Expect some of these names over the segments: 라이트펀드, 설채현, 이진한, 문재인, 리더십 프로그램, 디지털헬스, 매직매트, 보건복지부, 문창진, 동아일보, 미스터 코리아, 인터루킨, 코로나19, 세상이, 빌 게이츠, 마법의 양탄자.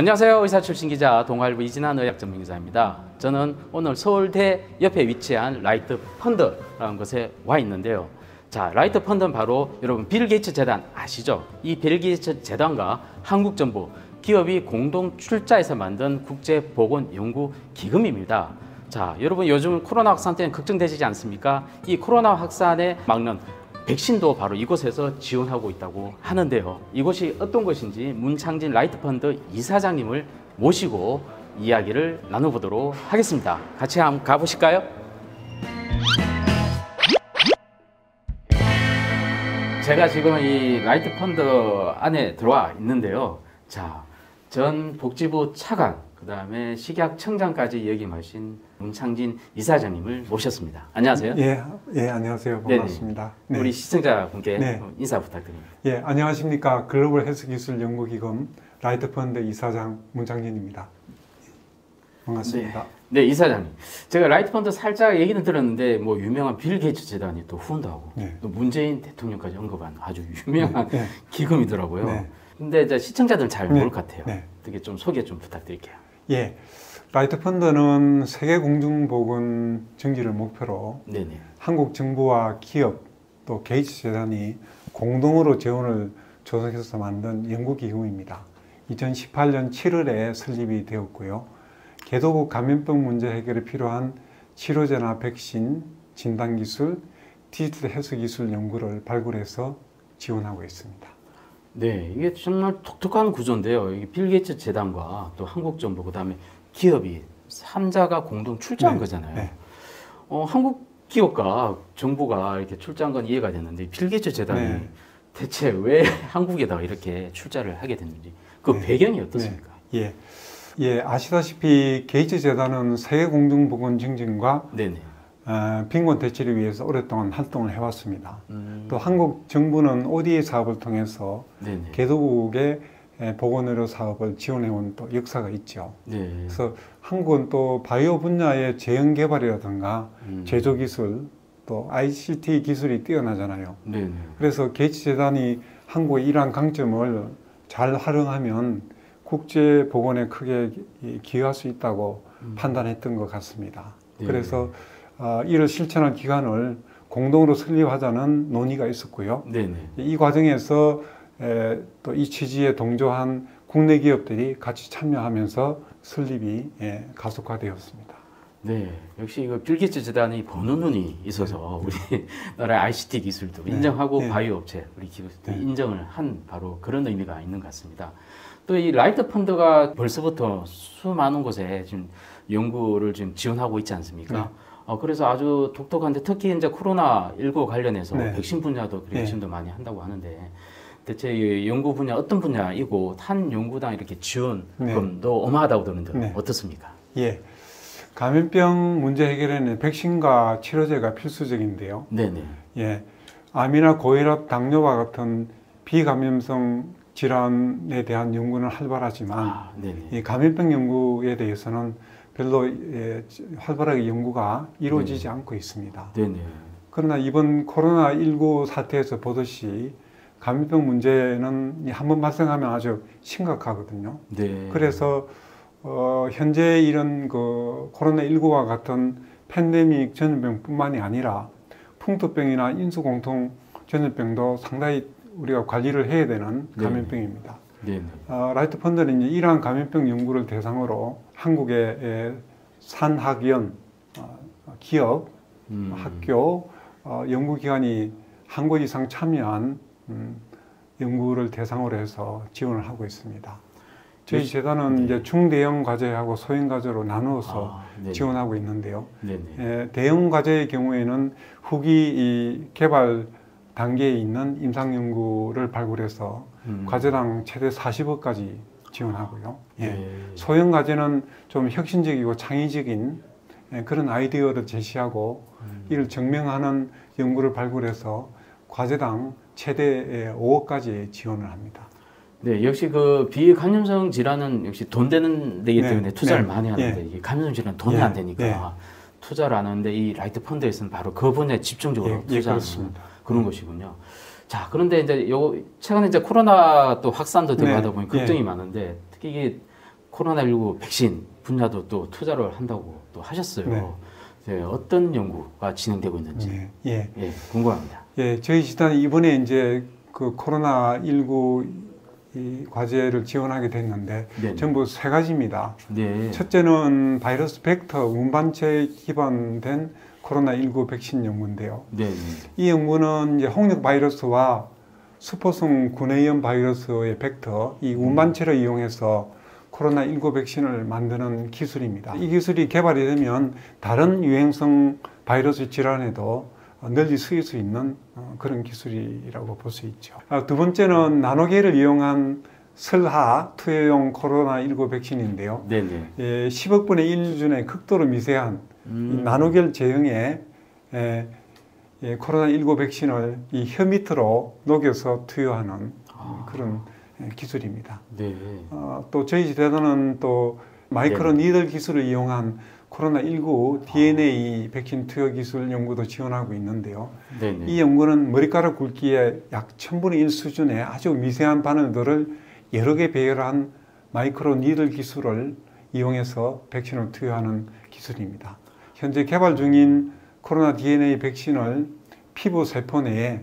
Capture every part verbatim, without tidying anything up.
안녕하세요. 의사 출신 기자 동아일보 이진한 의학 전문 기자입니다. 저는 오늘 서울대 옆에 위치한 라이트펀드라는 곳에 와 있는데요. 자, 라이트펀드는 바로 여러분 빌 게이츠 재단 아시죠? 이 빌 게이츠 재단과 한국 정부, 기업이 공동 출자해서 만든 국제보건연구기금입니다. 자, 여러분 요즘 코로나 확산 때문에 걱정되시지 않습니까? 이 코로나 확산에 막는 백신도 바로 이곳에서 지원하고 있다고 하는데요. 이곳이 어떤 곳인지 문창진 라이트펀드 이사장님을 모시고 이야기를 나눠보도록 하겠습니다. 같이 한번 가보실까요? 제가 지금 이 라이트펀드 안에 들어와 있는데요. 자, 전 복지부 차관, 그 다음에 식약청장까지 역임하신 문창진 이사장님을 모셨습니다. 안녕하세요. 예, 예, 안녕하세요. 반갑습니다. 네. 우리 시청자분께 네. 인사 부탁드립니다. 예, 안녕하십니까. 글로벌 헬스기술 연구기금 라이트펀드 이사장 문창진입니다. 반갑습니다. 네, 네 이사장님. 제가 라이트펀드 살짝 얘기는 들었는데 뭐 유명한 빌 게이츠 재단이 또 후원하고 네. 또 문재인 대통령까지 언급한 아주 유명한 네. 기금이더라고요. 네. 근데 이제 시청자들은 잘 모를 네. 것 같아요. 네. 되게 좀 소개 좀 부탁드릴게요. 예. 라이트펀드는 세계 공중보건 증진을 목표로 네네. 한국 정부와 기업 또 게이츠 재단이 공동으로 재원을 조성해서 만든 연구기금입니다. 이천십팔 년 칠월에 설립이 되었고요. 개도국 감염병 문제 해결에 필요한 치료제나 백신, 진단기술, 디지털 해수기술 연구를 발굴해서 지원하고 있습니다. 네, 이게 정말 독특한 구조인데요. 이게 빌 게이츠 재단과 또 한국 정부, 그 다음에 기업이 삼자가 공동 출자한 네, 거잖아요. 네. 어, 한국 기업과 정부가 이렇게 출자한 건 이해가 됐는데 빌 게이츠 재단이 네. 대체 왜 한국에다가 이렇게 출자를 하게 됐는지 그 네. 배경이 어떻습니까? 네. 예, 예, 아시다시피 게이츠 재단은 세계 공중보건 증진과 어, 빈곤 대치를 위해서 오랫동안 활동을 해왔습니다. 음. 또 한국 정부는 오디에이 사업을 통해서 네네. 개도국의 보건의료 사업을 지원해온 또 역사가 있죠. 네. 그래서 한국은 또 바이오 분야의 재현 개발이라든가 음. 제조 기술 또 아이씨티 기술이 뛰어나잖아요. 네. 그래서 게이츠 재단이 한국의 이러한 강점을 잘 활용하면 국제 보건에 크게 기여할 수 있다고 음. 판단했던 것 같습니다. 네. 그래서 이를 실천할 기관을 공동으로 설립하자는 논의가 있었고요. 네. 이 과정에서 또 이 취지에 동조한 국내 기업들이 같이 참여하면서 설립이 예, 가속화되었습니다. 네, 역시 이거 빌 게이츠 재단이 보는 눈이 있어서 네. 우리나라의 아이씨티 기술도 네. 인정하고 네. 바이오 업체 우리 기술도 네. 인정을 한 바로 그런 의미가 있는 것 같습니다. 또 이 라이트 펀드가 벌써부터 수많은 곳에 지금 연구를 지금 지원하고 있지 않습니까? 네. 어, 그래서 아주 독특한데 특히 이제 코로나 십구 관련해서 네. 백신 분야도 그렇게 지원도 네. 많이 한다고 하는데. 대체 연구 분야 어떤 분야이고 한 연구당 이렇게 지원금도 네. 어마하다고 들었는데 네. 어떻습니까? 예, 감염병 문제 해결에는 백신과 치료제가 필수적인데요. 네네. 예, 암이나 고혈압, 당뇨와 같은 비감염성 질환에 대한 연구는 활발하지만 아, 이 감염병 연구에 대해서는 별로 예, 활발하게 연구가 이루어지지 네네. 않고 있습니다. 네네. 그러나 이번 코로나 십구 사태에서 보듯이 감염병 문제는 한번 발생하면 아주 심각하거든요. 네. 그래서 어, 현재 이런 그 코로나 십구와 같은 팬데믹 전염병뿐만이 아니라 풍토병이나 인수공통 전염병도 상당히 우리가 관리를 해야 되는 감염병입니다. 네. 네. 어, 라이트펀드는 이제 이러한 감염병 연구를 대상으로 한국의 산학연, 어, 기업, 음. 학교, 어, 연구기관이 한 곳 이상 참여한 음, 연구를 대상으로 해서 지원을 하고 있습니다. 저희 재단은 네. 이제 중대형 과제하고 소형 과제로 나누어서 아, 지원하고 있는데요. 에, 대형 과제의 경우에는 후기 이 개발 단계에 있는 임상 연구를 발굴해서 음. 과제당 최대 사십억까지 지원하고요. 아, 예. 네. 소형 과제는 좀 혁신적이고 창의적인 에, 그런 아이디어를 제시하고 음. 이를 증명하는 연구를 발굴해서 과제당 최대 오억까지 지원을 합니다. 네, 역시 그 비감염성 질환은 역시 돈 되는 데이기 때문에 네, 투자를 네, 많이 하는데 네. 이게 감염성 질환 돈이 네, 안 되니까 네. 투자를 안 하는데 이 라이트 펀드에서는 바로 그 분야에 집중적으로 네, 투자하는 네, 그런 음. 것이군요. 자, 그런데 이제 요 최근에 이제 코로나 또 확산도 되고 네, 하다 보니 걱정이 네. 많은데 특히 이게 코로나십구 백신 분야도 또 투자를 한다고 또 하셨어요. 네. 네, 어떤 연구가 진행되고 있는지 네. 예. 예, 궁금합니다. 예, 저희 재단은 이번에 이제 그 코로나십구 이 과제를 지원하게 됐는데 네네. 전부 세 가지입니다. 네. 첫째는 바이러스 벡터 운반체에 기반된 코로나십구 백신 연구인데요. 네네. 이 연구는 이제 홍역 바이러스와 수포성 구내염 바이러스의 벡터 이 운반체를 음. 이용해서 코로나십구 백신을 만드는 기술입니다. 이 기술이 개발이 되면 다른 유행성 바이러스 질환에도 널리 쓰일 수 있는 그런 기술이라고 볼 수 있죠. 두 번째는 나노계를 이용한 설하 투여용 코로나십구 백신인데요. 네네. 예, 십억 분의 일 수준의 극도로 미세한 음. 나노겔 제형의 예, 예, 코로나십구 백신을 이 혀 밑으로 녹여서 투여하는 아. 그런 기술입니다. 네. 어, 또 저희 재단은 또 마이크로 네. 니들 기술을 이용한 코로나십구 디엔에이 아. 백신 투여 기술 연구도 지원하고 있는데요. 네네. 이 연구는 머리카락 굵기의 약 천분의 일 수준의 아주 미세한 바늘들을 여러 개 배열한 마이크로 니들 기술을 이용해서 백신을 투여하는 기술입니다. 현재 개발 중인 코로나 디엔에이 백신을 피부 세포 내에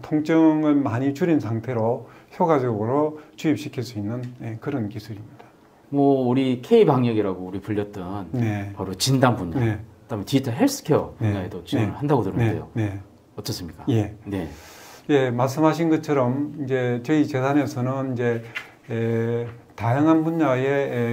통증을 많이 줄인 상태로 효과적으로 주입시킬 수 있는 그런 기술입니다. 뭐 우리 K방역이라고 우리 불렸던 네. 바로 진단 분야, 네. 그다음에 디지털 헬스케어 분야에도 네. 지원을 네. 한다고 들었는데요. 네. 네. 어떻습니까? 예. 네. 예, 말씀하신 것처럼 이제 저희 재단에서는 이제 에, 다양한 분야의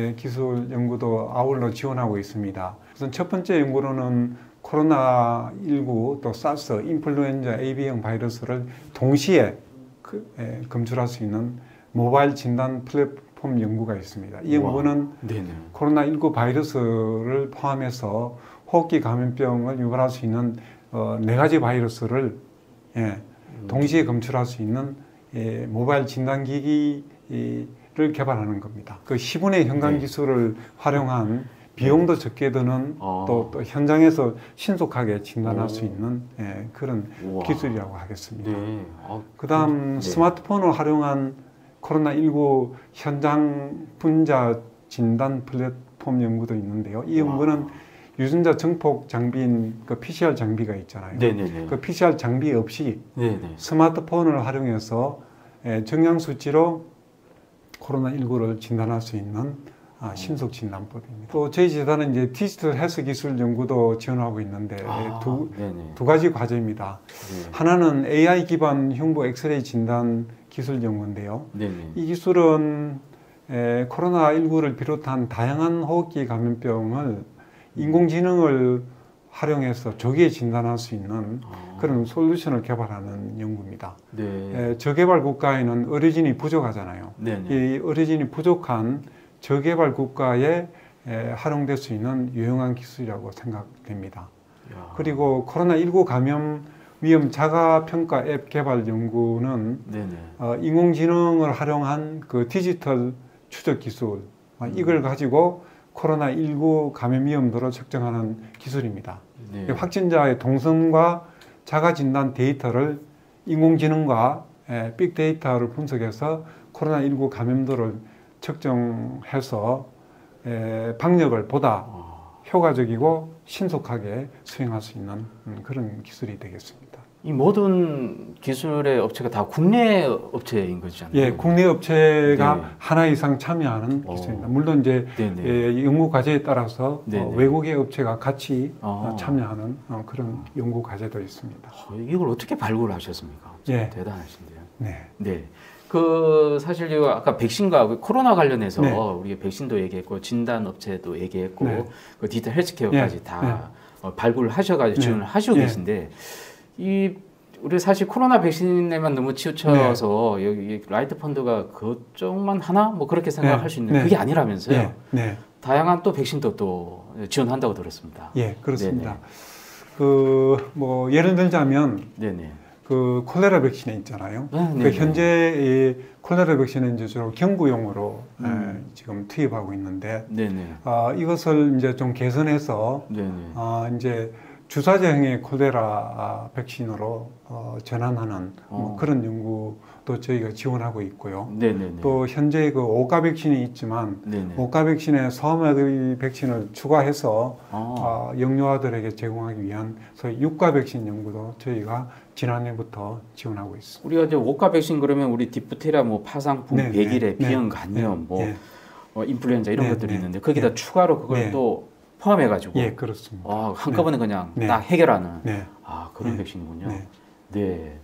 에, 기술 연구도 아울러 지원하고 있습니다. 우선 첫 번째 연구로는 코로나십구, 또 사스, 인플루엔자, 에이비형 바이러스를 동시에 그, 에, 검출할 수 있는 모바일 진단 플랫폼 연구가 있습니다. 이 연구는 코로나십구 바이러스를 포함해서 호흡기 감염병을 유발할 수 있는 어, 네 가지 바이러스를 예, 동시에 검출할 수 있는 예, 모바일 진단기기를 개발하는 겁니다. 그 시분의 현관 네. 기술을 활용한 비용도 적게 드는 아. 또, 또 현장에서 신속하게 진단할 오. 수 있는 예, 그런 우와. 기술이라고 하겠습니다. 네. 아, 그 다음 네. 스마트폰을 활용한 코로나십구 현장 분자 진단 플랫폼 연구도 있는데요. 이 연구는 와. 유전자 정폭 장비인 그 피씨알 장비가 있잖아요. 네네네. 그 피씨알 장비 없이 네네. 스마트폰을 활용해서 정량 수치로 코로나십구를 진단할 수 있는 아, 신속 진단법입니다. 또 저희 재단은 이제 디지털 헬스 기술 연구도 지원하고 있는데 아, 두, 두 가지 과제입니다. 네. 하나는 에이아이 기반 흉부 엑스레이 진단 기술 연구인데요. 네네. 이 기술은 에, 코로나십구를 비롯한 다양한 호흡기 감염병을 인공지능을 활용해서 조기에 진단할 수 있는 아. 그런 솔루션을 개발하는 연구입니다. 네. 에, 저개발 국가에는 의료진이 부족하잖아요. 네네. 이 의료진이 부족한 저개발 국가에 에, 활용될 수 있는 유용한 기술이라고 생각됩니다. 야. 그리고 코로나십구 감염 위험 자가평가 앱 개발 연구는 어, 인공지능을 활용한 그 디지털 추적 기술 음. 이걸 가지고 코로나십구 감염 위험도를 측정하는 기술입니다. 네. 확진자의 동선과 자가진단 데이터를 인공지능과 에, 빅데이터를 분석해서 코로나십구 감염도를 측정해서 에, 방역을 보다 와. 효과적이고 신속하게 수행할 수 있는 그런 기술이 되겠습니다. 이 모든 기술의 업체가 다 국내 업체인 거잖아요. 예, 국내 업체가 네. 하나 이상 참여하는 오. 기술입니다. 물론 이제 예, 연구 과제에 따라서 어, 외국의 업체가 같이 아. 참여하는 어, 그런 연구 과제도 있습니다. 어, 이걸 어떻게 발굴하셨습니까? 예. 대단하신데요. 네. 네. 그 사실 아까 백신과 코로나 관련해서 네. 우리가 백신도 얘기했고 진단 업체도 얘기했고 네. 그 디지털 헬스케어까지 네. 다 네. 발굴하셔가지고 지원을 네. 하시고 네. 계신데 이 우리 사실 코로나 백신에만 너무 치우쳐서 네. 여기 라이트 펀드가 그쪽만 하나 뭐 그렇게 생각할 네. 수 있는데 네. 그게 아니라면서요. 네. 네. 다양한 또 백신도 또 지원한다고 들었습니다. 예, 네. 그렇습니다. 그 뭐 예를 들자면. 네네. 그 콜레라 백신에 있잖아요. 아, 그 현재 이 콜레라 백신은 이제 주로 경구용으로 음. 에, 지금 투입하고 있는데, 어, 이것을 이제 좀 개선해서 어, 이제 주사제형의 콜레라 백신으로 어, 전환하는 어. 뭐 그런 연구도 또 저희가 지원하고 있고요. 네네네. 또 현재 그 오가 백신이 있지만 네네. 오가 백신에 소아마비 백신을 추가해서 아. 어, 영유아들에게 제공하기 위한 소위 육가 백신 연구도 저희가 지난해부터 지원하고 있습니다. 우리가 이제 오가 백신 그러면 우리 디프테리아, 뭐 파상풍, 네네. 백일에 비형 간염, 뭐 네네. 어, 인플루엔자 이런 네네. 것들이 있는데 거기다 네네. 추가로 그걸 네네. 또 포함해가지고 예, 그렇습니다. 아, 한꺼번에 네네. 그냥 네네. 딱 해결하는 네네. 아 그런 네네. 백신이군요. 네네. 네.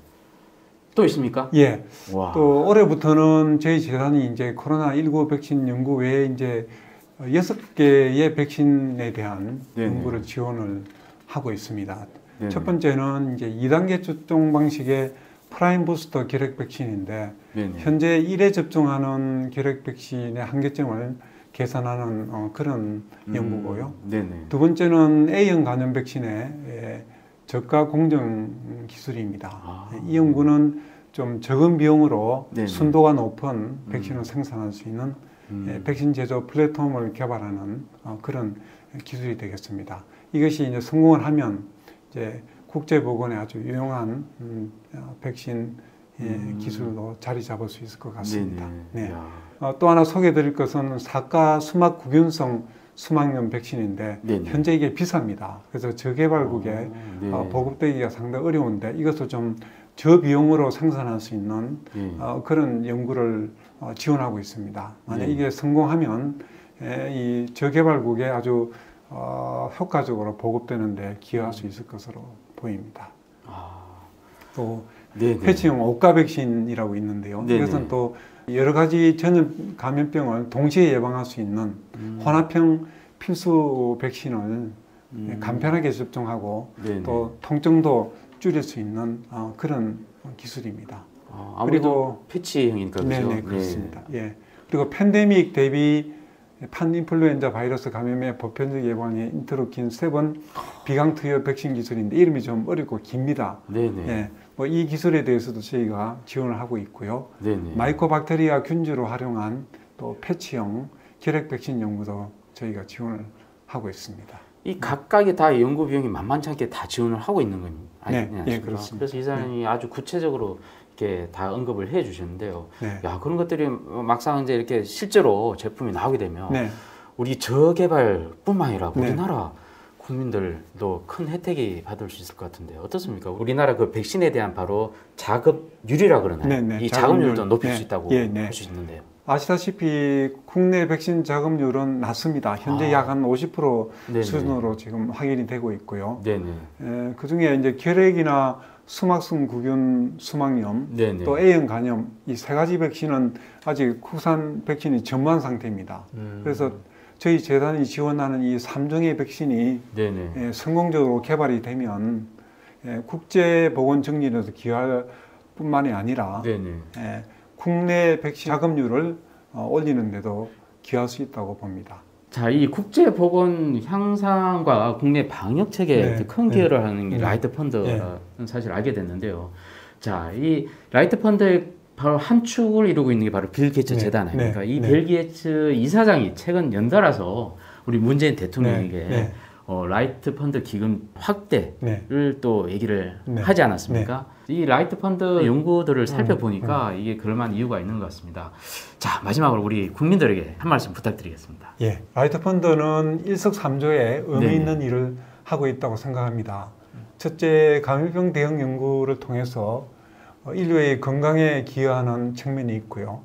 또 있습니까? 예. 와. 또 올해부터는 저희 재단이 이제 코로나 십구 백신 연구 외에 이제 여섯 개의 백신에 대한 네네. 연구를 지원을 하고 있습니다. 네네. 첫 번째는 이제 이 단계 접종 방식의 프라임 부스터 결핵 백신인데 네네. 현재 일 회 접종하는 결핵 백신의 한계점을 계산하는 어, 그런 음. 연구고요. 네네. 두 번째는 A형 간염 백신의 예, 저가 공정 기술입니다. 아, 이 연구는 좀 적은 비용으로 네네. 순도가 높은 음. 백신을 생산할 수 있는 음. 백신 제조 플랫폼을 개발하는 그런 기술이 되겠습니다. 이것이 이제 성공을 하면 이제 국제보건에 아주 유용한 음, 백신 음. 기술로 자리 잡을 수 있을 것 같습니다. 네. 어, 또 하나 소개해드릴 것은 사가 수막 구균성 수막염 백신인데 네네. 현재 이게 비쌉니다. 그래서 저개발국에 아, 어, 보급되기가 상당히 어려운데 이것도 좀 저비용으로 생산할 수 있는 어, 그런 연구를 어, 지원하고 있습니다. 만약 네네. 이게 성공하면 에, 이 저개발국에 아주 어, 효과적으로 보급되는데 기여할 수 있을 것으로 보입니다. 아. 또 네네. 패치형 오가 백신이라고 있는데요. 네네. 이것은 또 여러 가지 전염 감염병을 동시에 예방할 수 있는 음. 혼합형 필수 백신을 음. 간편하게 접종하고 네네. 또 통증도 줄일 수 있는 어, 그런 기술입니다. 아, 아무래도 그리고 패치형이니까 그렇죠? 네네, 그렇습니다. 네. 예. 그리고 팬데믹 대비 판인플루엔자 바이러스 감염의 보편적 예방에 인터루킨 칠 비강투여 백신 기술인데 이름이 좀 어렵고 깁니다. 네네. 예. 뭐 이 기술에 대해서도 저희가 지원을 하고 있고요. 네네. 마이코박테리아 균주로 활용한 또 패치형 결핵 백신 연구도 저희가 지원을 하고 있습니다. 이 각각의 다 연구 비용이 만만치 않게 다 지원을 하고 있는 겁니다. 네, 네, 그렇습니다. 그래서 이사님이 네. 아주 구체적으로 이렇게 다 언급을 해 주셨는데요. 네. 야, 그런 것들이 막상 이제 이렇게 실제로 제품이 나오게 되면 네. 우리 저개발뿐만 아니라 우리나라 네. 국민들도 큰 혜택이 받을 수 있을 것 같은데요. 어떻습니까? 우리나라 그 백신에 대한 바로 자급률이라 그러나요? 네네, 이 자급률도 자급률, 높일 네, 수 있다고 네, 네. 할 수 있는데요. 아시다시피 국내 백신 자급률은 낮습니다. 현재 아. 약 한 오십 퍼센트 네네. 수준으로 지금 확인이 되고 있고요. 에, 그중에 이제 결핵이나 수막성 구균 수막염 네네. 또 A형 간염 이 세 가지 백신은 아직 국산 백신이 전무한 상태입니다. 음. 그래서 저희 재단이 지원하는 이 삼 종의 백신이 예, 성공적으로 개발이 되면 예, 국제보건정리에도 기여할 뿐만이 아니라 예, 국내 백신 자급률을 어, 올리는 데도 기여할 수 있다고 봅니다. 자, 이 국제보건 향상과 국내 방역체계에 네. 큰 기여를 네. 하는 게 라이트펀드라는 네. 사실 알게 됐는데요. 자, 이 라이트펀드의 바로 한 축을 이루고 있는 게 바로 빌 게이츠 네, 재단 아닙니까? 네, 이 빌 네. 게이츠 이사장이 최근 연달아서 우리 문재인 대통령에게 네, 네. 어, 라이트 펀드 기금 확대를 네. 또 얘기를 네. 하지 않았습니까? 네. 이 라이트 펀드 연구들을 살펴보니까 음, 음. 이게 그럴만한 이유가 있는 것 같습니다. 자, 마지막으로 우리 국민들에게 한 말씀 부탁드리겠습니다. 예, 라이트 펀드는 일석삼조의 의미 네네. 있는 일을 하고 있다고 생각합니다. 첫째, 감염병 대응 연구를 통해서 인류의 건강에 기여하는 측면이 있고요.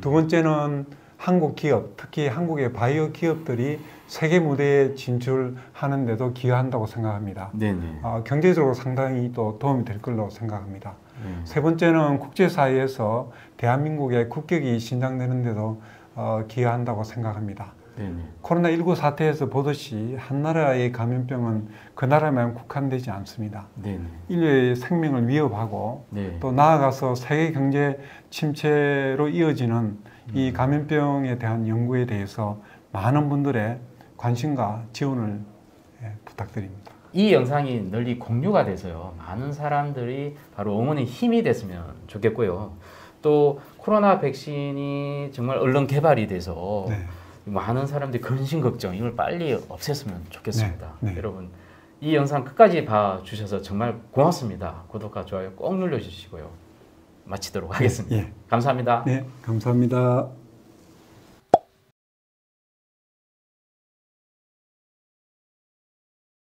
두 번째는 한국 기업, 특히 한국의 바이오 기업들이 세계 무대에 진출하는 데도 기여한다고 생각합니다. 네네. 어, 경제적으로 상당히 또 도움이 될 걸로 생각합니다. 네. 세 번째는 국제사회에서 대한민국의 국격이 신장되는 데도 어, 기여한다고 생각합니다. 네네. 코로나 십구 사태에서 보듯이 한 나라의 감염병은 그 나라만 국한되지 않습니다. 네네. 인류의 생명을 위협하고 네네. 또 나아가서 세계 경제 침체로 이어지는 음. 이 감염병에 대한 연구에 대해서 많은 분들의 관심과 지원을 예, 부탁드립니다. 이 영상이 널리 공유가 돼서요. 많은 사람들이 바로 응원의 힘이 됐으면 좋겠고요. 또 코로나 백신이 정말 얼른 개발이 돼서 네. 많은 사람들이 근심 걱정 이걸 빨리 없앴으면 좋겠습니다. 네, 네. 여러분 이 영상 끝까지 봐주셔서 정말 고맙습니다. 구독과 좋아요 꼭 눌러주시고요. 마치도록 하겠습니다. 예. 감사합니다. 네, 감사합니다.